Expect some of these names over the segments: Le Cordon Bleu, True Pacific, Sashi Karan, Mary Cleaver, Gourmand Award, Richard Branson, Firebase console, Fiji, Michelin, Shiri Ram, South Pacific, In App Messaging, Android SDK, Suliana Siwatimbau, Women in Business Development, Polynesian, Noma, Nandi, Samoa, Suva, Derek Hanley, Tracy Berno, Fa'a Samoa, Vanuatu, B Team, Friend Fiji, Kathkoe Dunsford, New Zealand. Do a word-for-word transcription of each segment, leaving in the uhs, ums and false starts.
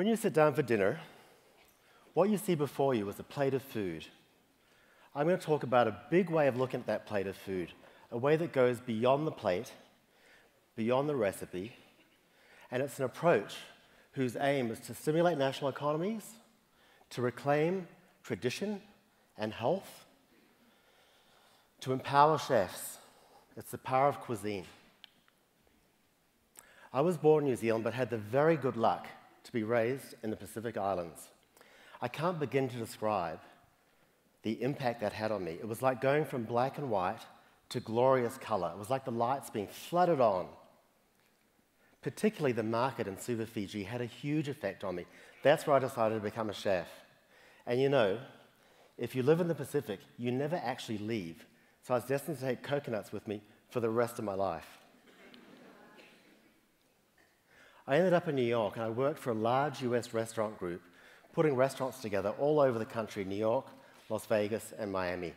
When you sit down for dinner, what you see before you is a plate of food. I'm going to talk about a big way of looking at that plate of food, a way that goes beyond the plate, beyond the recipe, and it's an approach whose aim is to stimulate national economies, to reclaim tradition and health, to empower chefs. It's the power of cuisine. I was born in New Zealand, but had the very good luck to be raised in the Pacific Islands. I can't begin to describe the impact that had on me. It was like going from black and white to glorious colour. It was like the lights being flooded on. Particularly the market in Suva, Fiji had a huge effect on me. That's where I decided to become a chef. And you know, if you live in the Pacific, you never actually leave. So I was destined to take coconuts with me for the rest of my life. I ended up in New York and I worked for a large U S restaurant group, putting restaurants together all over the country, New York, Las Vegas, and Miami.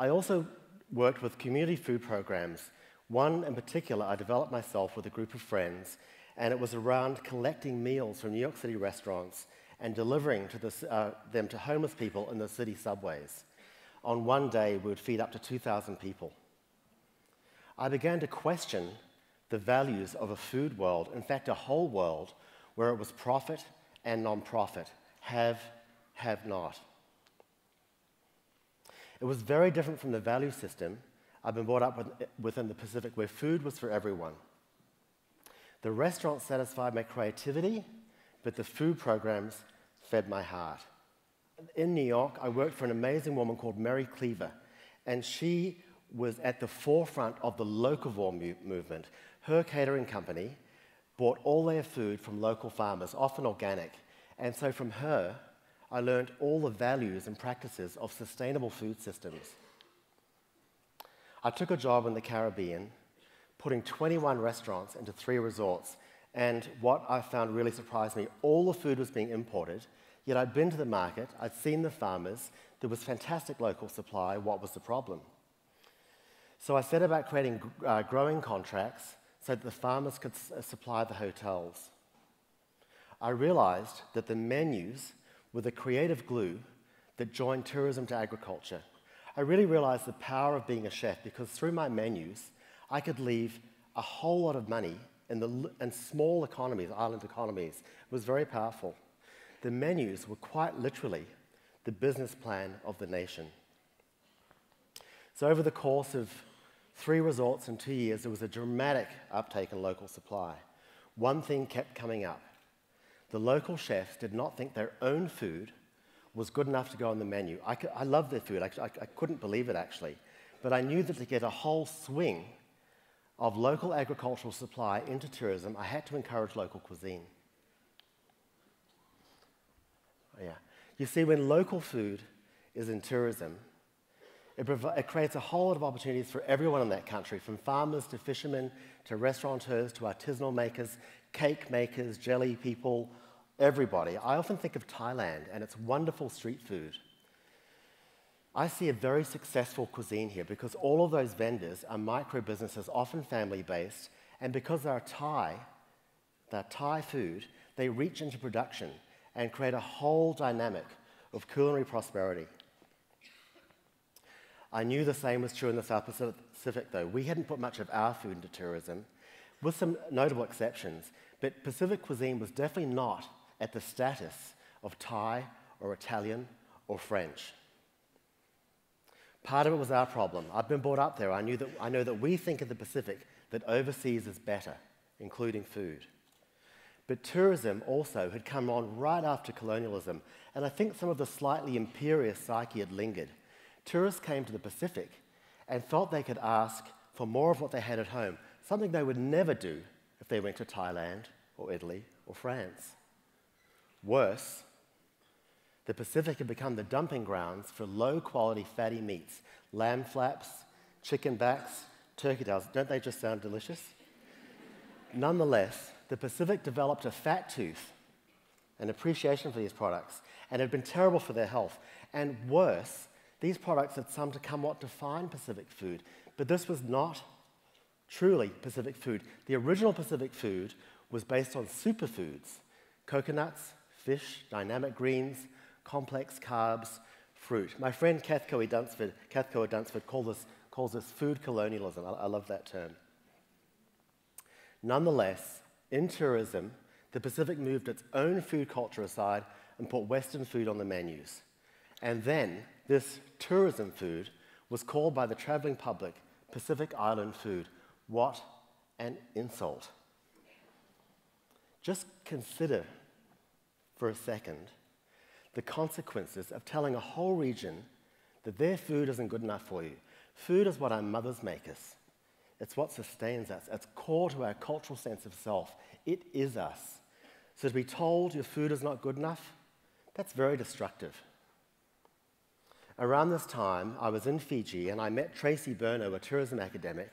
I also worked with community food programs. One in particular I developed myself with a group of friends, and it was around collecting meals from New York City restaurants and delivering to the, uh, them to homeless people in the city subways. On one day, we would feed up to two thousand people. I began to question the values of a food world, in fact, a whole world, where it was profit and non-profit, have, have not. It was very different from the value system I've been brought up with, within the Pacific, where food was for everyone. The restaurant satisfied my creativity, but the food programs fed my heart. In New York, I worked for an amazing woman called Mary Cleaver, and she was at the forefront of the locavore mu- movement. Her catering company bought all their food from local farmers, often organic. And so from her, I learned all the values and practices of sustainable food systems. I took a job in the Caribbean, putting twenty-one restaurants into three resorts, and what I found really surprised me, all the food was being imported, yet I'd been to the market, I'd seen the farmers, there was fantastic local supply, what was the problem? So I set about creating uh, growing contracts so that the farmers could s supply the hotels. I realized that the menus were the creative glue that joined tourism to agriculture. I really realized the power of being a chef because through my menus, I could leave a whole lot of money in, the, in small economies, island economies. It was very powerful. The menus were quite literally the business plan of the nation. So over the course of three resorts in two years, there was a dramatic uptake in local supply. One thing kept coming up. The local chefs did not think their own food was good enough to go on the menu. I, could, I loved their food. I, I, I couldn't believe it, actually. But I knew that to get a whole swing of local agricultural supply into tourism, I had to encourage local cuisine. Yeah. You see, when local food is in tourism, It, it creates a whole lot of opportunities for everyone in that country, from farmers to fishermen to restaurateurs to artisanal makers, cake makers, jelly people, everybody. I often think of Thailand and its wonderful street food. I see a very successful cuisine here because all of those vendors are micro-businesses, often family-based, and because they're Thai, they're Thai food, they reach into production and create a whole dynamic of culinary prosperity. I knew the same was true in the South Pacific, though. We hadn't put much of our food into tourism, with some notable exceptions, but Pacific cuisine was definitely not at the status of Thai or Italian or French. Part of it was our problem. I've been brought up there. I, knew that, I know that we think of the Pacific that overseas is better, including food. But tourism also had come on right after colonialism, and I think some of the slightly imperious psyche had lingered. Tourists came to the Pacific and felt they could ask for more of what they had at home, something they would never do if they went to Thailand or Italy or France. Worse, the Pacific had become the dumping grounds for low-quality fatty meats, lamb flaps, chicken backs, turkey tails. Don't they just sound delicious? Nonetheless, the Pacific developed a fat tooth, an appreciation for these products, and it had been terrible for their health. And worse, these products had some to somewhat define Pacific food, but this was not truly Pacific food. The original Pacific food was based on superfoods, coconuts, fish, dynamic greens, complex carbs, fruit. My friend Kathkoe Dunsford, Kathkoe Dunsford call this, calls this food colonialism. I, I love that term. Nonetheless, in tourism, the Pacific moved its own food culture aside and put Western food on the menus. And then this tourism food was called by the traveling public Pacific Island food. What an insult. Just consider for a second the consequences of telling a whole region that their food isn't good enough for you. Food is what our mothers make us. It's what sustains us. It's core to our cultural sense of self. It is us. So to be told your food is not good enough, that's very destructive. Around this time, I was in Fiji and I met Tracy Berno, a tourism academic,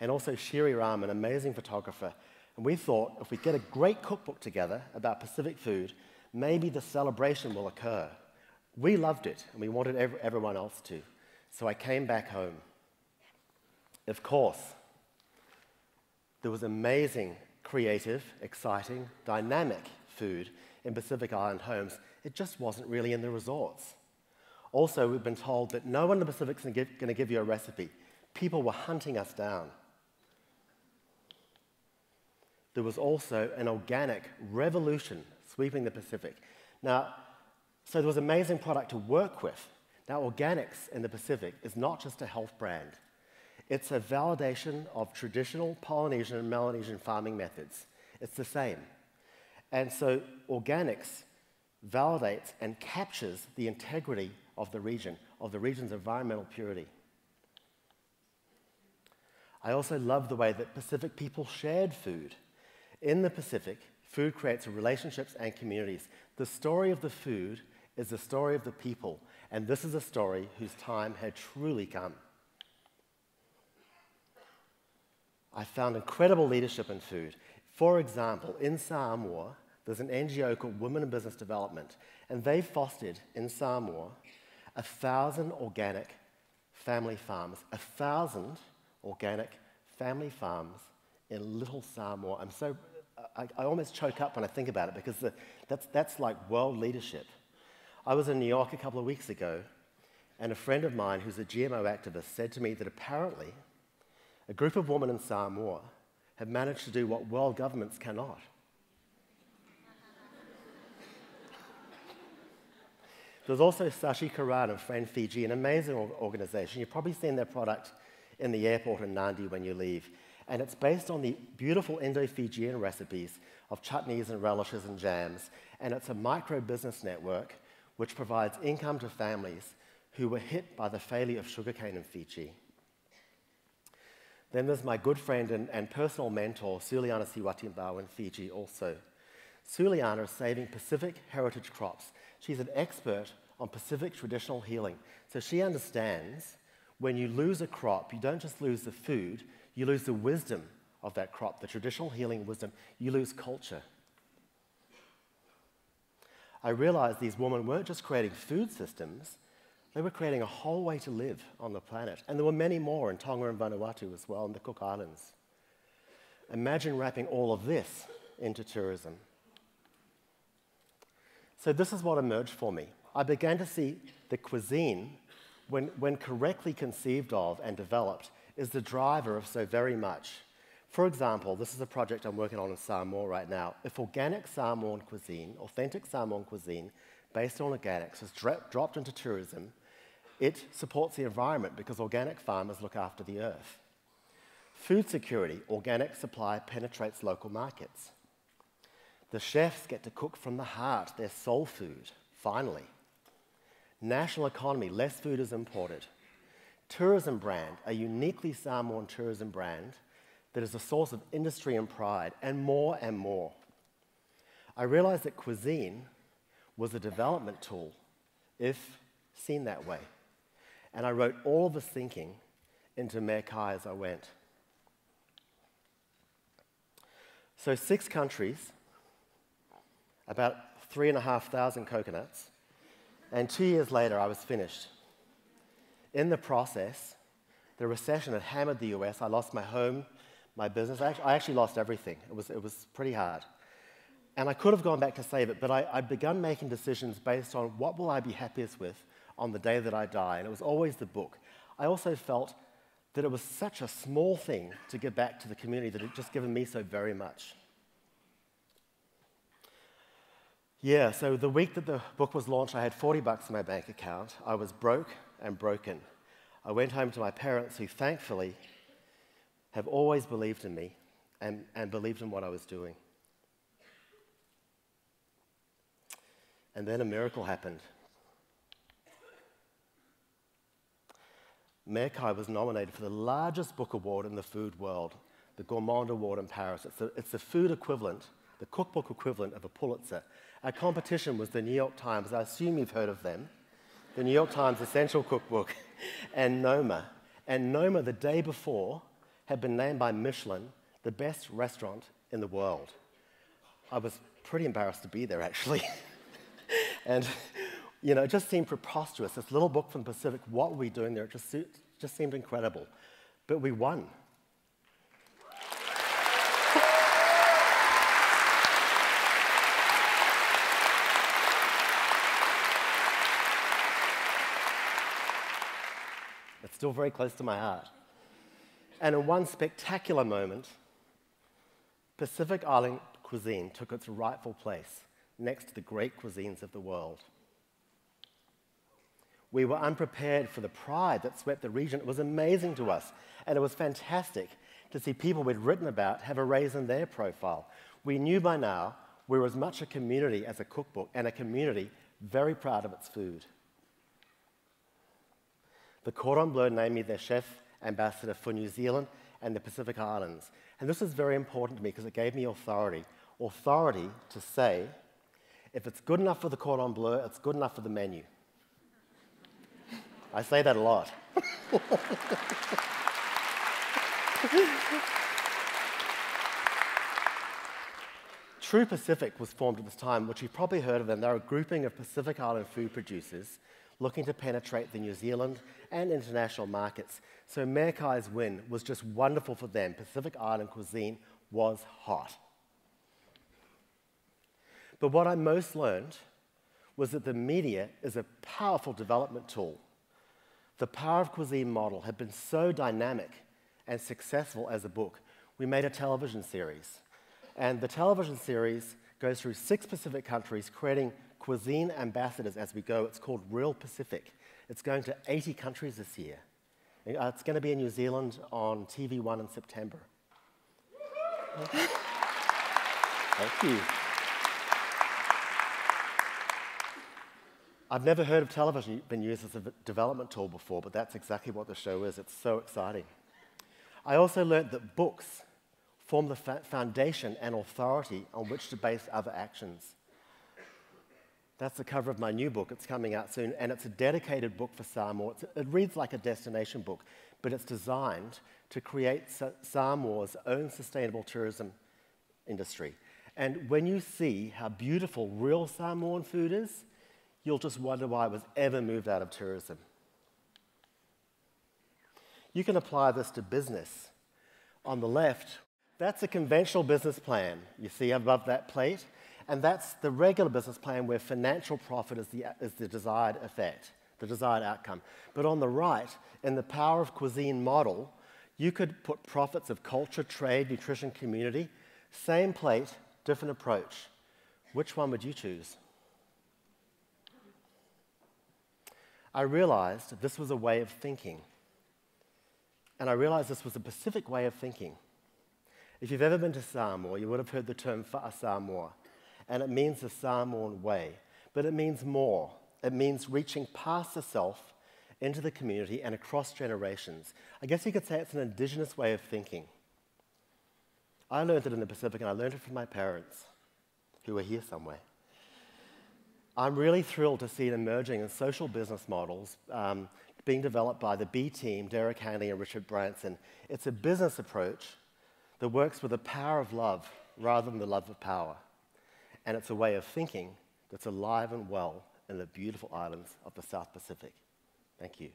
and also Shiri Ram, an amazing photographer. And we thought if we get a great cookbook together about Pacific food, maybe the celebration will occur. We loved it and we wanted ev everyone else to. So I came back home. Of course, there was amazing, creative, exciting, dynamic food in Pacific Island homes. It just wasn't really in the resorts. Also, we've been told that no one in the Pacific's going to give you a recipe. People were hunting us down. There was also an organic revolution sweeping the Pacific. Now, so there was amazing product to work with. Now, organics in the Pacific is not just a health brand. It's a validation of traditional Polynesian and Melanesian farming methods. It's the same. And so organics validates and captures the integrity of the region, of the region's environmental purity. I also love the way that Pacific people shared food. In the Pacific, food creates relationships and communities. The story of the food is the story of the people, and this is a story whose time had truly come. I found incredible leadership in food. For example, in Samoa, there's an N G O called Women in Business Development, and they fostered in Samoa a thousand organic family farms, a thousand organic family farms in Little Samoa. I'm so, I, I almost choke up when I think about it because the, that's, that's like world leadership. I was in New York a couple of weeks ago, and a friend of mine who's a G M O activist said to me that apparently a group of women in Samoa have managed to do what world governments cannot. There's also Sashi Karan of Friend Fiji, an amazing organization. You've probably seen their product in the airport in Nandi when you leave. And it's based on the beautiful Indo-Fijian recipes of chutneys and relishes and jams. And it's a micro-business network which provides income to families who were hit by the failure of sugarcane in Fiji. Then there's my good friend and, and personal mentor, Suliana Siwatimbau in Fiji also. Suliana is saving Pacific heritage crops. She's an expert on Pacific traditional healing. So she understands when you lose a crop, you don't just lose the food, you lose the wisdom of that crop, the traditional healing wisdom. You lose culture. I realized these women weren't just creating food systems, they were creating a whole way to live on the planet. And there were many more in Tonga and Vanuatu as well, in the Cook Islands. Imagine wrapping all of this into tourism. So this is what emerged for me. I began to see the cuisine, when, when correctly conceived of and developed, is the driver of so very much. For example, this is a project I'm working on in Samoa right now. If organic Samoan cuisine, authentic Samoan cuisine, based on organics, is dro dropped into tourism, it supports the environment because organic farmers look after the earth. Food security, organic supply penetrates local markets. The chefs get to cook from the heart, their soul food, finally. National economy, less food is imported. Tourism brand, a uniquely Samoan tourism brand that is a source of industry and pride, and more and more. I realized that cuisine was a development tool, if seen that way. And I wrote all of this thinking into Me'a Kai as I went. So six countries, about three and a half thousand coconuts, and two years later I was finished. In the process, the recession had hammered the U S. I lost my home, my business. I actually lost everything. It was, it was pretty hard. And I could have gone back to save it, but I, I'd begun making decisions based on what will I be happiest with on the day that I die, and it was always the book. I also felt that it was such a small thing to give back to the community that had just given me so very much. Yeah, so the week that the book was launched, I had forty bucks in my bank account. I was broke and broken. I went home to my parents, who thankfully have always believed in me and, and believed in what I was doing. And then a miracle happened. Me'a Kai was nominated for the largest book award in the food world, the Gourmand Award in Paris. It's the, it's the food equivalent, the cookbook equivalent of a Pulitzer. Our competition was the New York Times. I assume you've heard of them. The New York Times Essential Cookbook and Noma. And Noma, the day before, had been named by Michelin the best restaurant in the world. I was pretty embarrassed to be there, actually. And, you know, it just seemed preposterous. This little book from the Pacific, what were we doing there? It just, it just seemed incredible. But we won. It's still very close to my heart. And in one spectacular moment, Pacific Island cuisine took its rightful place next to the great cuisines of the world. We were unprepared for the pride that swept the region. It was amazing to us, and it was fantastic to see people we'd written about have a raise in their profile. We knew by now we were as much a community as a cookbook, and a community very proud of its food. The Cordon Bleu named me their chef ambassador for New Zealand and the Pacific Islands. And this is very important to me because it gave me authority. Authority to say, if it's good enough for the Cordon Bleu, it's good enough for the menu. I say that a lot. True Pacific was formed at this time, which you've probably heard of them. They're a grouping of Pacific Island food producers looking to penetrate the New Zealand and international markets. So Me'a Kai's win was just wonderful for them. Pacific Island cuisine was hot. But what I most learned was that the media is a powerful development tool. The power of cuisine model had been so dynamic and successful as a book. We made a television series. And the television series goes through six Pacific countries, creating cuisine ambassadors as we go. It's called Real Pacific. It's going to eighty countries this year. It's going to be in New Zealand on T V one in September. Thank you. I've never heard of television been used as a development tool before, but that's exactly what the show is. It's so exciting. I also learned that books form the foundation and authority on which to base other actions. That's the cover of my new book. It's coming out soon, and it's a dedicated book for Samoa. It's, it reads like a destination book, but it's designed to create Samoa's own sustainable tourism industry. And when you see how beautiful real Samoan food is, you'll just wonder why it was ever moved out of tourism. You can apply this to business. On the left, that's a conventional business plan you see above that plate, and that's the regular business plan where financial profit is the, is the desired effect, the desired outcome. But on the right, in the power of cuisine model, you could put profits of culture, trade, nutrition, community, same plate, different approach. Which one would you choose? I realized this was a way of thinking. And I realized this was a Pacific way of thinking. If you've ever been to Samoa, you would have heard the term Fa'a Samoa. And it means the Samoan way. But it means more. It means reaching past the self into the community and across generations. I guess you could say it's an indigenous way of thinking. I learned it in the Pacific, and I learned it from my parents, who are here somewhere. I'm really thrilled to see it emerging in social business models um, being developed by the B Team, Derek Hanley and Richard Branson. It's a business approach that works with the power of love rather than the love of power. And it's a way of thinking that's alive and well in the beautiful islands of the South Pacific. Thank you.